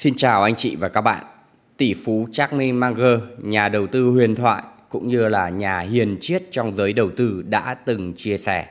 Xin chào anh chị và các bạn. Tỷ phú Charlie Munger, nhà đầu tư huyền thoại cũng như là nhà hiền triết trong giới đầu tư đã từng chia sẻ: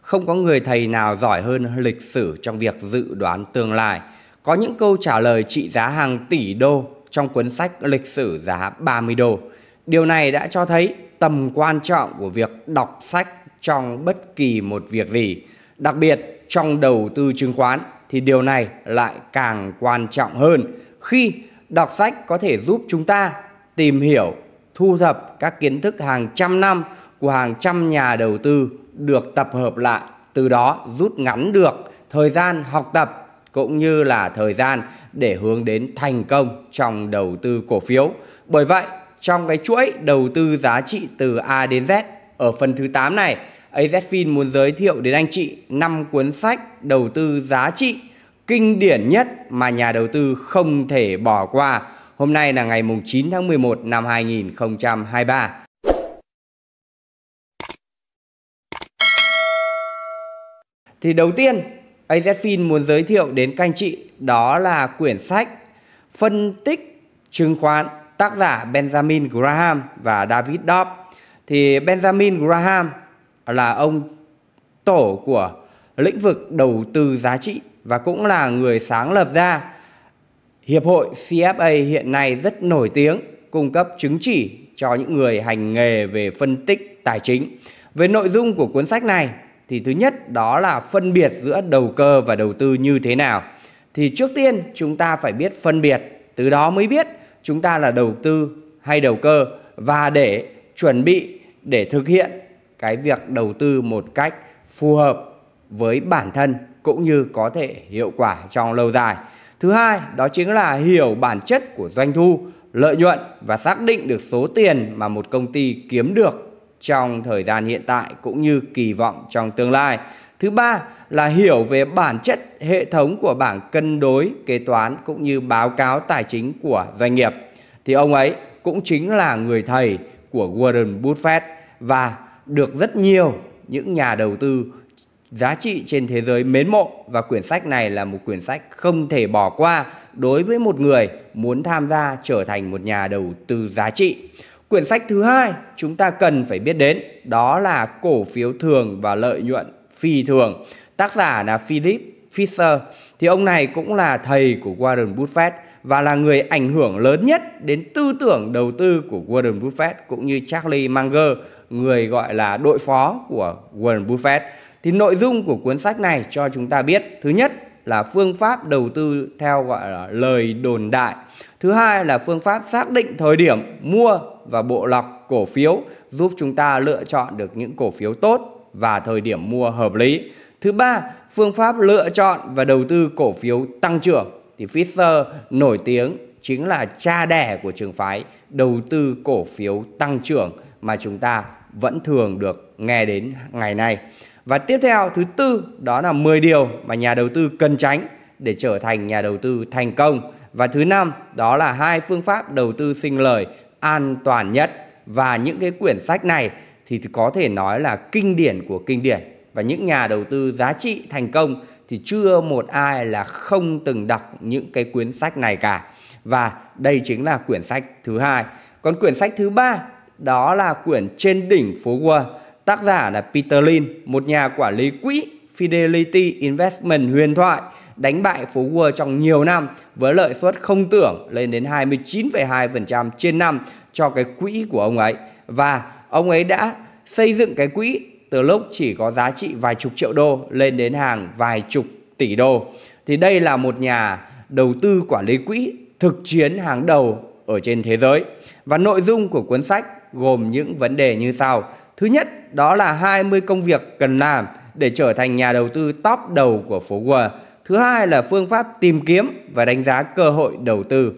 không có người thầy nào giỏi hơn lịch sử trong việc dự đoán tương lai. Có những câu trả lời trị giá hàng tỷ đô trong cuốn sách Lịch sử giá 30 đô. Điều này đã cho thấy tầm quan trọng của việc đọc sách trong bất kỳ một việc gì. Đặc biệt trong đầu tư chứng khoán thì điều này lại càng quan trọng hơn, khi đọc sách có thể giúp chúng ta tìm hiểu, thu thập các kiến thức hàng trăm năm của hàng trăm nhà đầu tư được tập hợp lại, từ đó rút ngắn được thời gian học tập cũng như là thời gian để hướng đến thành công trong đầu tư cổ phiếu. Bởi vậy, trong cái chuỗi đầu tư giá trị từ A đến Z, ở phần thứ 8 này, AzFin muốn giới thiệu đến anh chị 5 cuốn sách đầu tư giá trị kinh điển nhất mà nhà đầu tư không thể bỏ qua. Hôm nay là ngày 9 tháng 11 năm 2023. Thì đầu tiên, AzFin muốn giới thiệu đến các anh chị đó là quyển sách Phân tích chứng khoán, tác giả Benjamin Graham và David Dodd. Thì Benjamin Graham là ông tổ của lĩnh vực đầu tư giá trị và cũng là người sáng lập ra hiệp hội CFA hiện nay rất nổi tiếng, cung cấp chứng chỉ cho những người hành nghề về phân tích tài chính. Về nội dung của cuốn sách này thì thứ nhất đó là phân biệt giữa đầu cơ và đầu tư như thế nào. Thì trước tiên chúng ta phải biết phân biệt, từ đó mới biết chúng ta là đầu tư hay đầu cơ, và để chuẩn bị để thực hiện cái việc đầu tư một cách phù hợp với bản thân cũng như có thể hiệu quả trong lâu dài. Thứ hai, đó chính là hiểu bản chất của doanh thu, lợi nhuận và xác định được số tiền mà một công ty kiếm được trong thời gian hiện tại cũng như kỳ vọng trong tương lai. Thứ ba là hiểu về bản chất hệ thống của bảng cân đối kế toán cũng như báo cáo tài chính của doanh nghiệp. Thì ông ấy cũng chính là người thầy của Warren Buffett và được rất nhiều những nhà đầu tư giá trị trên thế giới mến mộ, và quyển sách này là một quyển sách không thể bỏ qua đối với một người muốn tham gia trở thành một nhà đầu tư giá trị. Quyển sách thứ hai chúng ta cần phải biết đến đó là Cổ phiếu thường và lợi nhuận phi thường. Tác giả là Philip Fisher. Thì ông này cũng là thầy của Warren Buffett và là người ảnh hưởng lớn nhất đến tư tưởng đầu tư của Warren Buffett cũng như Charlie Munger, người gọi là đội phó của Warren Buffett. Thì nội dung của cuốn sách này cho chúng ta biết, thứ nhất là phương pháp đầu tư theo gọi là lời đồn đại. Thứ hai là phương pháp xác định thời điểm mua và bộ lọc cổ phiếu, giúp chúng ta lựa chọn được những cổ phiếu tốt và thời điểm mua hợp lý. Thứ ba, phương pháp lựa chọn và đầu tư cổ phiếu tăng trưởng. Thì Fisher nổi tiếng chính là cha đẻ của trường phái đầu tư cổ phiếu tăng trưởng mà chúng ta vẫn thường được nghe đến ngày nay. Và tiếp theo, thứ tư, đó là 10 điều mà nhà đầu tư cần tránh để trở thành nhà đầu tư thành công. Và thứ năm, đó là 2 phương pháp đầu tư sinh lời an toàn nhất. Và những cái quyển sách này thì có thể nói là kinh điển của kinh điển. Và những nhà đầu tư giá trị thành công thì chưa một ai là không từng đọc những cái quyển sách này cả. Và đây chính là quyển sách thứ hai. Còn quyển sách thứ ba đó là quyển Trên đỉnh phố Wall. Tác giả là Peter Lynch, một nhà quản lý quỹ Fidelity Investment huyền thoại, đánh bại phố Wall trong nhiều năm với lợi suất không tưởng lên đến 29,2% trên năm cho cái quỹ của ông ấy. Và ông ấy đã xây dựng cái quỹ từ lúc chỉ có giá trị vài chục triệu đô lên đến hàng vài chục tỷ đô. Thì đây là một nhà đầu tư quản lý quỹ thực chiến hàng đầu ở trên thế giới. Và nội dung của cuốn sách gồm những vấn đề như sau. Thứ nhất, đó là 20 công việc cần làm để trở thành nhà đầu tư top đầu của phố Wall. Thứ hai là phương pháp tìm kiếm và đánh giá cơ hội đầu tư.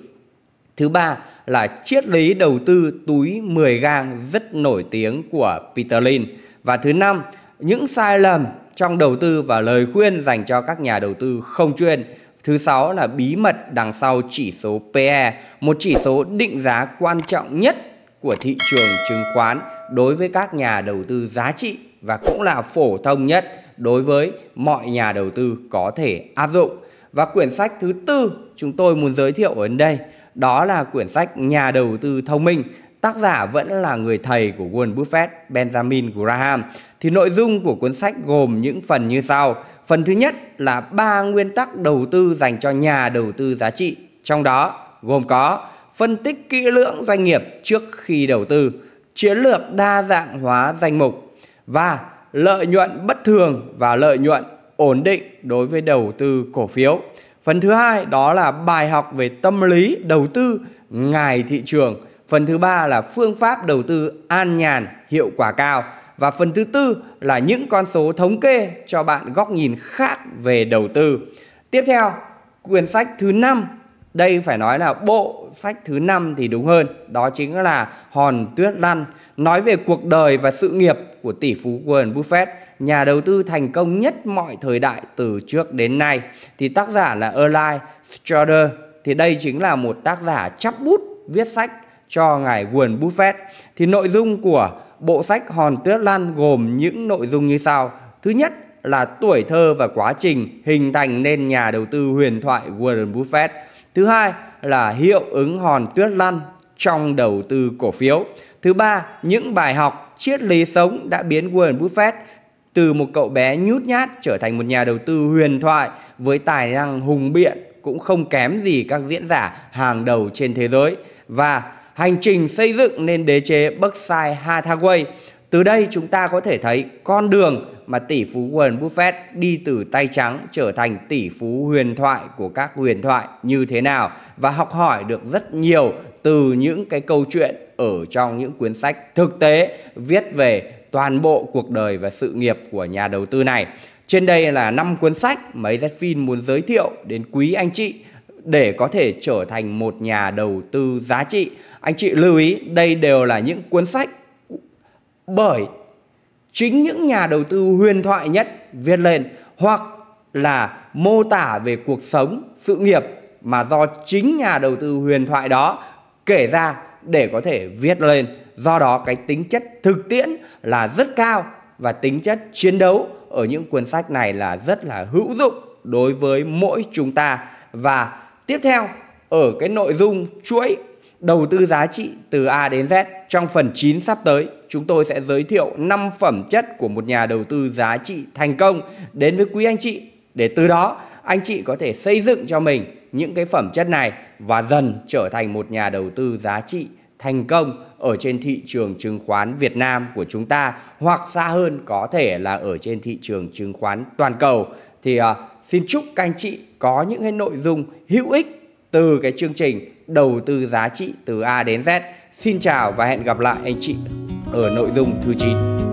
Thứ ba là triết lý đầu tư túi 10 gang rất nổi tiếng của Peter Lynch. Và thứ năm, những sai lầm trong đầu tư và lời khuyên dành cho các nhà đầu tư không chuyên. Thứ sáu là bí mật đằng sau chỉ số PE, một chỉ số định giá quan trọng nhất của thị trường chứng khoán đối với các nhà đầu tư giá trị và cũng là phổ thông nhất đối với mọi nhà đầu tư có thể áp dụng. Và quyển sách thứ tư chúng tôi muốn giới thiệu ở đây đó là quyển sách Nhà đầu tư thông minh. Tác giả vẫn là người thầy của Warren Buffett, Benjamin Graham. Thì nội dung của cuốn sách gồm những phần như sau. Phần thứ nhất là 3 nguyên tắc đầu tư dành cho nhà đầu tư giá trị. Trong đó gồm có phân tích kỹ lưỡng doanh nghiệp trước khi đầu tư, chiến lược đa dạng hóa danh mục và lợi nhuận bất thường và lợi nhuận ổn định đối với đầu tư cổ phiếu. Phần thứ hai đó là bài học về tâm lý đầu tư ngài thị trường. Phần thứ ba là phương pháp đầu tư an nhàn, hiệu quả cao. Và phần thứ tư là những con số thống kê cho bạn góc nhìn khác về đầu tư. Tiếp theo, quyển sách thứ 5, đây phải nói là bộ sách thứ 5 thì đúng hơn, đó chính là Hòn Tuyết Lăn, nói về cuộc đời và sự nghiệp của tỷ phú Warren Buffett, nhà đầu tư thành công nhất mọi thời đại từ trước đến nay. Thì tác giả là Alice Schroeder, thì đây chính là một tác giả chắp bút viết sách cho ngài Warren Buffett. Thì nội dung của bộ sách Hòn Tuyết Lăn gồm những nội dung như sau. Thứ nhất là tuổi thơ và quá trình hình thành nên nhà đầu tư huyền thoại Warren Buffett. Thứ hai là hiệu ứng Hòn Tuyết Lăn trong đầu tư cổ phiếu. Thứ ba, những bài học triết lý sống đã biến Warren Buffett từ một cậu bé nhút nhát trở thành một nhà đầu tư huyền thoại với tài năng hùng biện cũng không kém gì các diễn giả hàng đầu trên thế giới. Và hành trình xây dựng nên đế chế Berkshire Hathaway. Từ đây chúng ta có thể thấy con đường mà tỷ phú Warren Buffett đi từ tay trắng trở thành tỷ phú huyền thoại của các huyền thoại như thế nào, và học hỏi được rất nhiều từ những cái câu chuyện ở trong những cuốn sách thực tế viết về toàn bộ cuộc đời và sự nghiệp của nhà đầu tư này. Trên đây là 5 cuốn sách mà AzFin muốn giới thiệu đến quý anh chị để có thể trở thành một nhà đầu tư giá trị. Anh chị lưu ý, đây đều là những cuốn sách bởi chính những nhà đầu tư huyền thoại nhất viết lên, hoặc là mô tả về cuộc sống, sự nghiệp mà do chính nhà đầu tư huyền thoại đó kể ra để có thể viết lên. Do đó cái tính chất thực tiễn là rất cao và tính chất chiến đấu ở những cuốn sách này là rất là hữu dụng đối với mỗi chúng ta. Và tiếp theo ở cái nội dung chuỗi đầu tư giá trị từ A đến Z, trong phần 9 sắp tới chúng tôi sẽ giới thiệu 5 phẩm chất của một nhà đầu tư giá trị thành công đến với quý anh chị, để từ đó anh chị có thể xây dựng cho mình những cái phẩm chất này và dần trở thành một nhà đầu tư giá trị thành công ở trên thị trường chứng khoán Việt Nam của chúng ta, hoặc xa hơn có thể là ở trên thị trường chứng khoán toàn cầu. Thì xin chúc các anh chị có những cái nội dung hữu ích từ cái chương trình đầu tư giá trị từ A đến Z. Xin chào và hẹn gặp lại anh chị ở nội dung thứ 9.